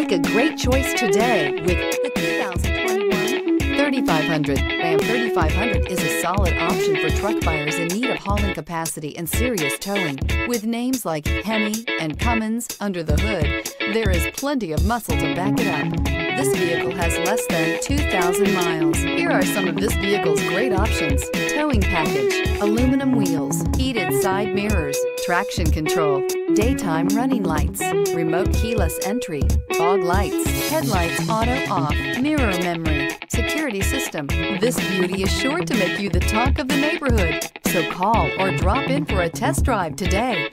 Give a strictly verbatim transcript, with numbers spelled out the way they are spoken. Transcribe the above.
Make a great choice today with the two thousand twenty-one thirty-five hundred. Ram thirty-five hundred is a solid option for truck buyers in need of hauling capacity and serious towing. With names like Hemi and Cummins under the hood, there is plenty of muscle to back it up. This vehicle has less than two thousand miles. Here are some of this vehicle's great options: towing package, aluminum wheels, heated side mirrors, traction control, daytime running lights, remote keyless entry, fog lights, headlights auto off, mirror memory, security system. This beauty is sure to make you the talk of the neighborhood, so call or drop in for a test drive today.